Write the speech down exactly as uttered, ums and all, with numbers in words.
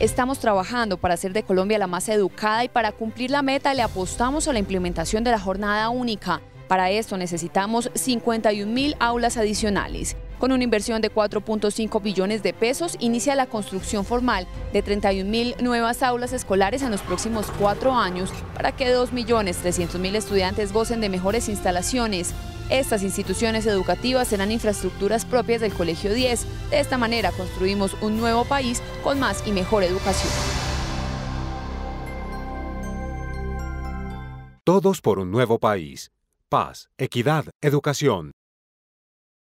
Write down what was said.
Estamos trabajando para hacer de Colombia la más educada y para cumplir la meta le apostamos a la implementación de la jornada única. Para esto necesitamos cincuenta y un mil aulas adicionales. Con una inversión de cuatro punto cinco billones de pesos, inicia la construcción formal de treinta y un mil nuevas aulas escolares en los próximos cuatro años para que dos millones trescientos mil estudiantes gocen de mejores instalaciones. Estas instituciones educativas serán infraestructuras propias del Colegio diez. De esta manera construimos un nuevo país con más y mejor educación. Todos por un nuevo país. Paz, equidad, educación.